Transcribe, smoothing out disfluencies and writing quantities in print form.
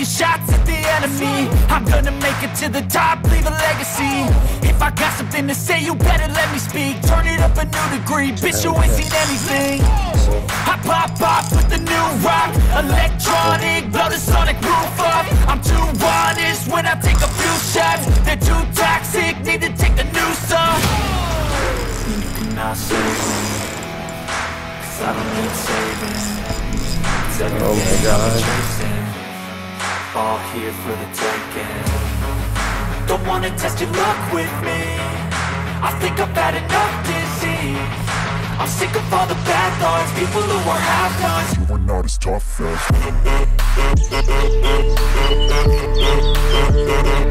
taking shots at the enemy. I'm gonna make it to the top, leave a legacy. If I got something to say, you better let me speak. Turn it up a new degree, bitch, you ain't seen anything. I pop off with the new rock, electronic, blow the sonic roof up. I'm too honest when I take a few shots. They're too toxic, need to take a new song. You cannot save me, 'cause I don't need saving. Oh my God. All here for the taking. Don't wanna test your luck with me. I think I've had enough disease. I'm sick of all the bad thoughts, people who are half-nots. You are not as tough as